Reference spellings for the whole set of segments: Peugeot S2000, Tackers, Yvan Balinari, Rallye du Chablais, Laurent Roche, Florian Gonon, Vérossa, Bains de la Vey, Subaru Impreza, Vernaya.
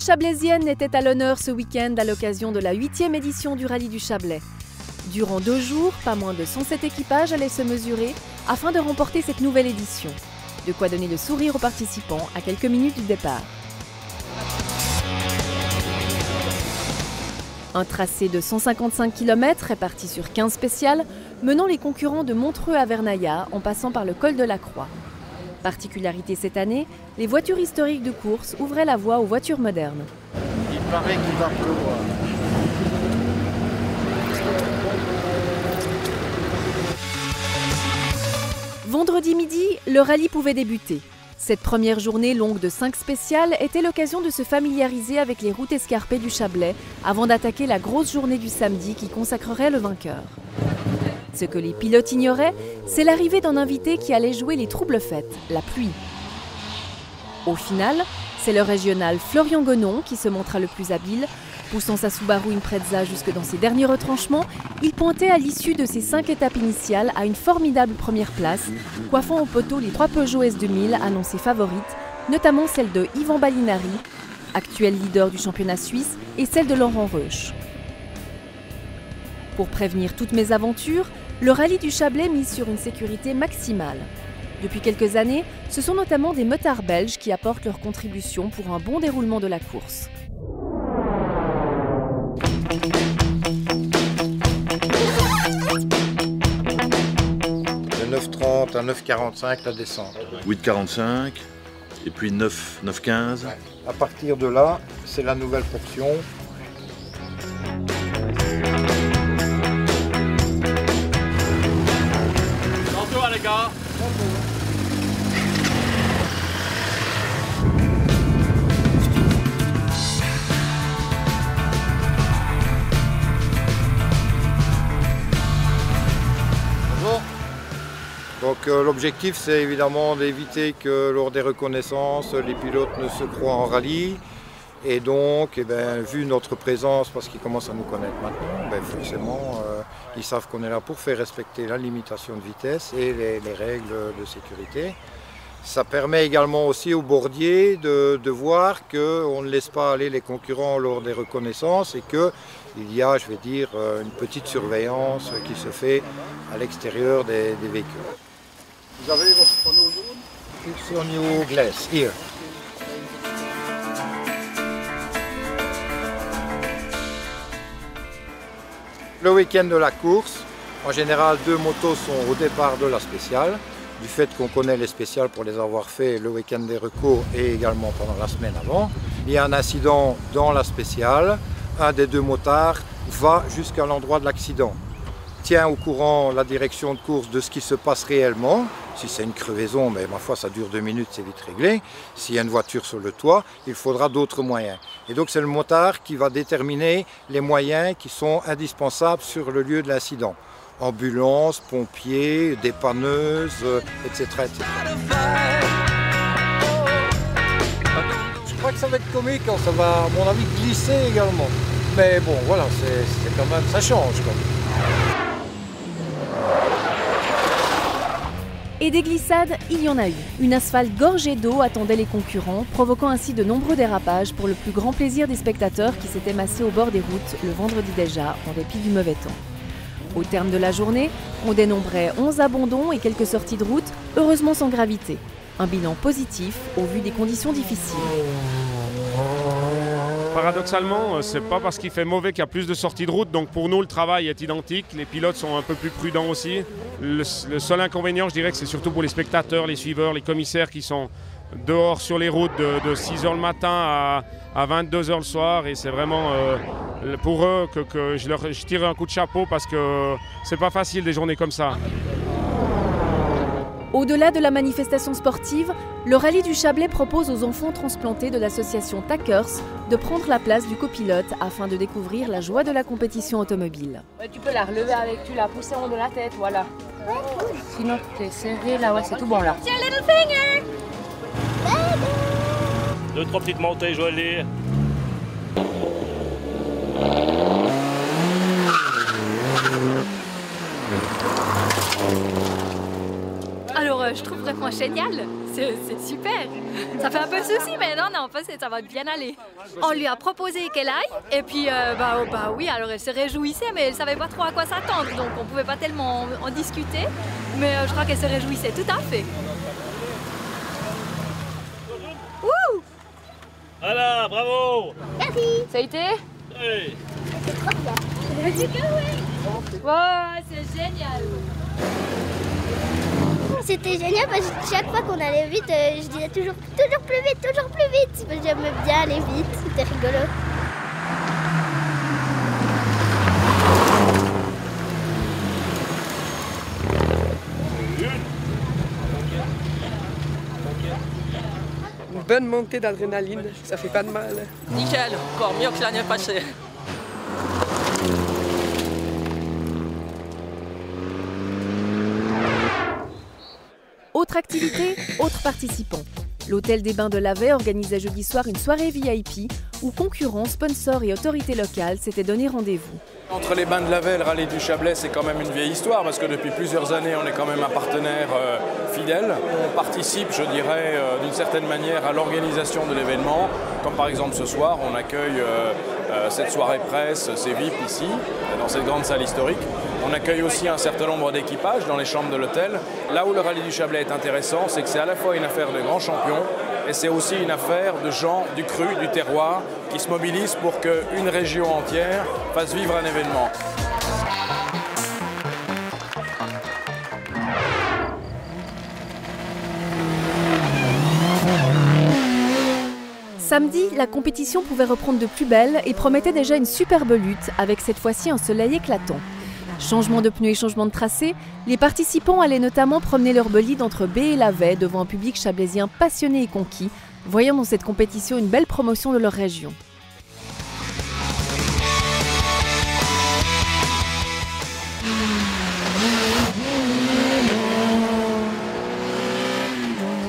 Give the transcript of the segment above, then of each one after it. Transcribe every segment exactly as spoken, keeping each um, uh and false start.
route chablaisienne était à l'honneur ce week-end à l'occasion de la huitième édition du Rallye du Chablais. Durant deux jours, pas moins de cent sept équipages allaient se mesurer afin de remporter cette nouvelle édition. De quoi donner le sourire aux participants à quelques minutes du départ. Un tracé de cent cinquante-cinq kilomètres réparti sur quinze spéciales menant les concurrents de Montreux à Vernaya en passant par le col de la Croix. Particularité cette année, les voitures historiques de course ouvraient la voie aux voitures modernes. Il paraît qu'il va pleuvoir. Vendredi midi, le rallye pouvait débuter. Cette première journée longue de cinq spéciales était l'occasion de se familiariser avec les routes escarpées du Chablais avant d'attaquer la grosse journée du samedi qui consacrerait le vainqueur. Ce que les pilotes ignoraient, c'est l'arrivée d'un invité qui allait jouer les troubles-fêtes, la pluie. Au final, c'est le régional Florian Gonon qui se montra le plus habile. Poussant sa Subaru Impreza jusque dans ses derniers retranchements, il pointait à l'issue de ses cinq étapes initiales à une formidable première place, coiffant au poteau les trois Peugeot S deux mille annoncées favorites, notamment celle de Yvan Balinari, actuel leader du championnat suisse, et celle de Laurent Roche. Pour prévenir toutes mes aventures, le rallye du Chablais mise sur une sécurité maximale. Depuis quelques années, ce sont notamment des motards belges qui apportent leur contribution pour un bon déroulement de la course. De neuf trente à neuf quarante-cinq la descente. huit quarante-cinq et puis neuf quinze. Ouais. À partir de là, c'est la nouvelle portion. Bonjour les gars. Bonjour. Donc euh, l'objectif, c'est évidemment d'éviter que lors des reconnaissances, les pilotes ne se croient en rallye. Et donc, eh ben, vu notre présence, parce qu'ils commencent à nous connaître maintenant, ben, forcément, euh, ils savent qu'on est là pour faire respecter la limitation de vitesse et les, les règles de sécurité. Ça permet également aussi aux bordiers de, de voir qu'on ne laisse pas aller les concurrents lors des reconnaissances et qu'il y a, je vais dire, une petite surveillance qui se fait à l'extérieur des, des véhicules. Vous avez votre panneau jaune ? C'est au niveau glace, ici. Le week-end de la course, en général, deux motos sont au départ de la spéciale. Du fait qu'on connaît les spéciales pour les avoir fait le week-end des recours et également pendant la semaine avant. Il y a un incident dans la spéciale, un des deux motards va jusqu'à l'endroit de l'accident, tient au courant la direction de course de ce qui se passe réellement. Si c'est une crevaison, mais ma foi ça dure deux minutes, c'est vite réglé. S'il y a une voiture sur le toit, il faudra d'autres moyens. Et donc c'est le motard qui va déterminer les moyens qui sont indispensables sur le lieu de l'incident. Ambulances, pompiers, dépanneuses, et cetera, et cetera. Je crois que ça va être comique, hein. Ça va, à mon avis, glisser également. Mais bon, voilà, c'est quand même, ça change quand même. Et des glissades, il y en a eu. Une asphalte gorgée d'eau attendait les concurrents, provoquant ainsi de nombreux dérapages pour le plus grand plaisir des spectateurs qui s'étaient massés au bord des routes le vendredi déjà, en dépit du mauvais temps. Au terme de la journée, on dénombrait onze abandons et quelques sorties de route, heureusement sans gravité. Un bilan positif au vu des conditions difficiles. Paradoxalement, c'est pas parce qu'il fait mauvais qu'il y a plus de sorties de route, donc pour nous le travail est identique, les pilotes sont un peu plus prudents aussi. Le, le seul inconvénient, je dirais que c'est surtout pour les spectateurs, les suiveurs, les commissaires qui sont dehors sur les routes de, de six heures le matin à, à vingt-deux heures le soir, et c'est vraiment euh, pour eux que, que je, leur, je tire un coup de chapeau parce que c'est pas facile des journées comme ça. Au-delà de la manifestation sportive, le rallye du Chablais propose aux enfants transplantés de l'association Tackers de prendre la place du copilote afin de découvrir la joie de la compétition automobile. Ouais, tu peux la relever avec, tu la pousses en haut de la tête, voilà. Sinon t'es serré là, ouais, c'est tout bon là. Deux, trois petites montées, jolies. Alors, euh, je trouve vraiment génial. C'est super. Ça fait un peu souci, mais non, non, ça va bien aller. on lui a proposé qu'elle aille, et puis euh, bah, bah oui, alors elle se réjouissait, mais elle ne savait pas trop à quoi s'attendre, donc on ne pouvait pas tellement en, en discuter, mais euh, je crois qu'elle se réjouissait tout à fait. Wouh! Voilà, bravo! Merci! Ça a été? Oui! C'est trop bien! J'ai dit que oui! Wow, c'est génial! C'était génial parce que chaque fois qu'on allait vite, je disais toujours, toujours plus vite, toujours plus vite. J'aimais bien aller vite, c'était rigolo. Une bonne montée d'adrénaline, ça fait pas de mal. Nickel, encore mieux que l'année passée. Autre activité, autres participants. L'hôtel des Bains de la Vey organisait jeudi soir une soirée V I P où concurrents, sponsors et autorités locales s'étaient donné rendez-vous. Entre les Bains de la Vey et le Rallye du Chablais, c'est quand même une vieille histoire parce que depuis plusieurs années, on est quand même un partenaire euh, fidèle. On participe, je dirais, euh, d'une certaine manière à l'organisation de l'événement. Comme par exemple ce soir, on accueille euh, euh, cette soirée presse, c'est V I P ici, dans cette grande salle historique. On accueille aussi un certain nombre d'équipages dans les chambres de l'hôtel. Là où le Rallye du Chablais est intéressant, c'est que c'est à la fois une affaire de grands champions et c'est aussi une affaire de gens du cru, du terroir, qui se mobilisent pour qu'une région entière fasse vivre un événement. Samedi, la compétition pouvait reprendre de plus belle et promettait déjà une superbe lutte, avec cette fois-ci un soleil éclatant. Changement de pneus et changement de tracé, les participants allaient notamment promener leur bolide entre Bains et la Vey devant un public chablaisien passionné et conquis, voyant dans cette compétition une belle promotion de leur région.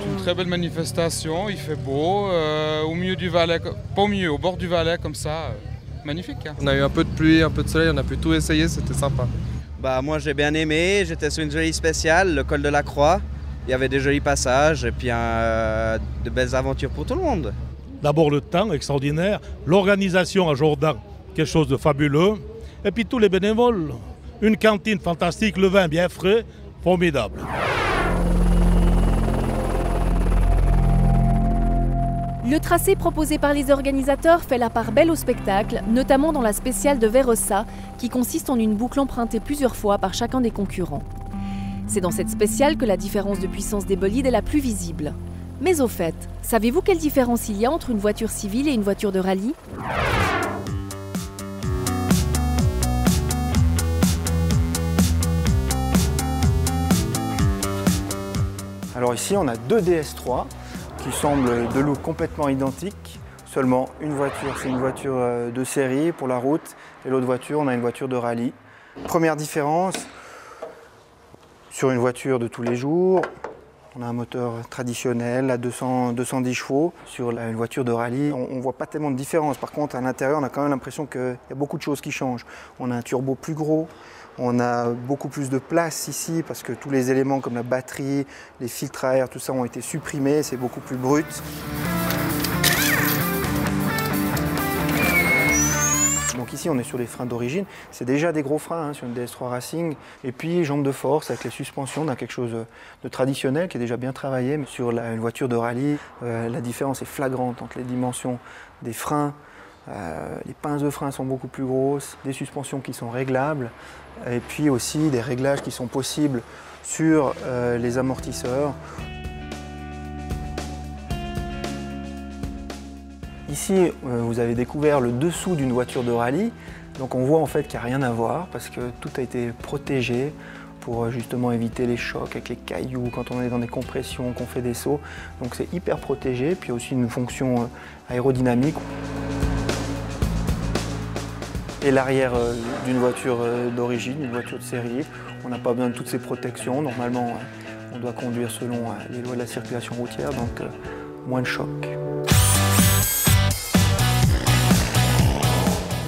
C'est une très belle manifestation, il fait beau, euh, au milieu du Valais, pas au milieu, au bord du Valais comme ça. Magnifique. Hein. On a eu un peu de pluie, un peu de soleil, on a pu tout essayer, c'était sympa. Bah moi j'ai bien aimé, j'étais sur une jolie spéciale, le col de la Croix. Il y avait des jolis passages et puis euh, de belles aventures pour tout le monde. D'abord le temps extraordinaire, l'organisation à Jordan, quelque chose de fabuleux. Et puis tous les bénévoles, une cantine fantastique, le vin bien frais, formidable. Le tracé proposé par les organisateurs fait la part belle au spectacle, notamment dans la spéciale de Vérossa, qui consiste en une boucle empruntée plusieurs fois par chacun des concurrents. C'est dans cette spéciale que la différence de puissance des bolides est la plus visible. Mais au fait, savez-vous quelle différence il y a entre une voiture civile et une voiture de rallye ? Alors ici, on a deux D S trois. Qui semblent de look complètement identiques, seulement une voiture, c'est une voiture de série pour la route, et l'autre voiture, on a une voiture de rallye. Première différence, sur une voiture de tous les jours, on a un moteur traditionnel à deux cents, deux cent dix chevaux. Sur la, une voiture de rallye, on ne voit pas tellement de différence. Par contre, à l'intérieur, on a quand même l'impression qu'il y a beaucoup de choses qui changent. On a un turbo plus gros. On a beaucoup plus de place ici parce que tous les éléments comme la batterie, les filtres à air, tout ça ont été supprimés, c'est beaucoup plus brut. Donc ici on est sur les freins d'origine, c'est déjà des gros freins hein, sur une D S trois Racing. Et puis jambes de force avec les suspensions, on a quelque chose de traditionnel qui est déjà bien travaillé. Mais sur la, une voiture de rallye, euh, la différence est flagrante entre les dimensions des freins. Euh, les pinces de frein sont beaucoup plus grosses, des suspensions qui sont réglables et puis aussi des réglages qui sont possibles sur euh, les amortisseurs. Ici, euh, vous avez découvert le dessous d'une voiture de rallye, donc on voit en fait qu'il n'y a rien à voir parce que tout a été protégé pour justement éviter les chocs avec les cailloux, quand on est dans des compressions, qu'on fait des sauts. Donc c'est hyper protégé, puis aussi une fonction aérodynamique. Et l'arrière d'une voiture d'origine, d'une voiture de série, on n'a pas besoin de toutes ces protections. Normalement, on doit conduire selon les lois de la circulation routière, donc moins de choc.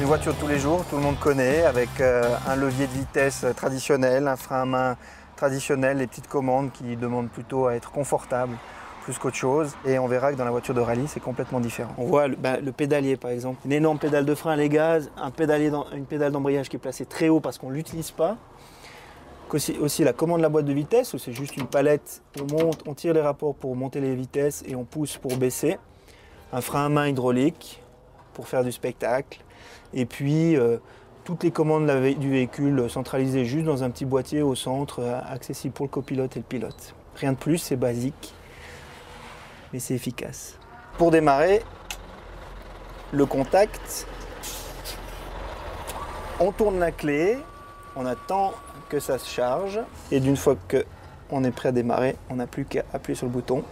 Une voiture de tous les jours, tout le monde connaît, avec un levier de vitesse traditionnel, un frein à main traditionnel, les petites commandes qui demandent plutôt à être confortables. plus qu'autre chose. Et on verra que dans la voiture de rallye, c'est complètement différent. On voit le, bah, le pédalier, par exemple. Une énorme pédale de frein, les gaz, un pédalier dans, une pédale d'embrayage qui est placée très haut parce qu'on ne l'utilise pas. Aussi, aussi la commande de la boîte de vitesse, où c'est juste une palette, on monte, on tire les rapports pour monter les vitesses et on pousse pour baisser. Un frein à main hydraulique pour faire du spectacle. Et puis, euh, toutes les commandes du véhicule centralisées juste dans un petit boîtier au centre, accessible pour le copilote et le pilote. Rien de plus, c'est basique, mais c'est efficace. Pour démarrer, le contact, on tourne la clé, on attend que ça se charge, et d'une fois qu'on est prêt à démarrer, on n'a plus qu'à appuyer sur le bouton.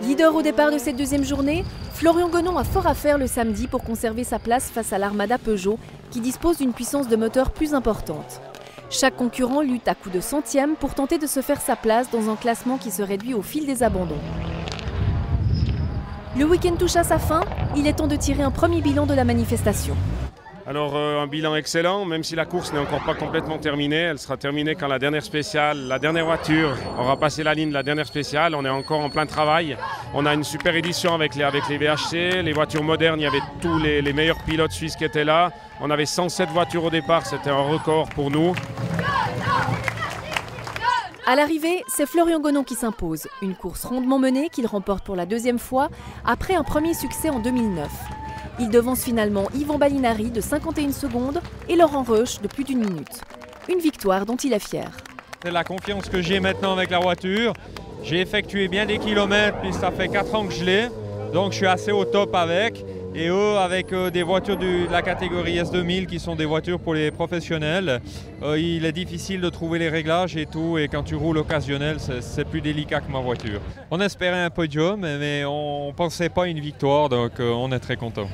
Leader au départ de cette deuxième journée, Florian Gonon a fort à faire le samedi pour conserver sa place face à l'armada Peugeot qui dispose d'une puissance de moteur plus importante. Chaque concurrent lutte à coups de centièmes pour tenter de se faire sa place dans un classement qui se réduit au fil des abandons. Le week-end touche à sa fin, il est temps de tirer un premier bilan de la manifestation. Alors euh, un bilan excellent, même si la course n'est encore pas complètement terminée. Elle sera terminée quand la dernière spéciale, la dernière voiture aura passé la ligne de la dernière spéciale. On est encore en plein travail. On a une super édition avec les, avec les V H C, les voitures modernes. Il y avait tous les, les meilleurs pilotes suisses qui étaient là. On avait cent sept voitures au départ, c'était un record pour nous. À l'arrivée, c'est Florian Gonon qui s'impose. Une course rondement menée qu'il remporte pour la deuxième fois après un premier succès en deux mille neuf. Il devance finalement Yvan Balinari de cinquante et une secondes et Laurent Roche de plus d'une minute. Une victoire dont il est fier. C'est la confiance que j'ai maintenant avec la voiture. J'ai effectué bien des kilomètres, puis ça fait quatre ans que je l'ai. Donc je suis assez au top avec. Et eux, avec euh, des voitures du, de la catégorie S deux mille, qui sont des voitures pour les professionnels, euh, il est difficile de trouver les réglages et tout. Et quand tu roules occasionnel, c'est plus délicat que ma voiture. On espérait un podium, mais on ne pensait pas à une victoire, donc euh, on est très content.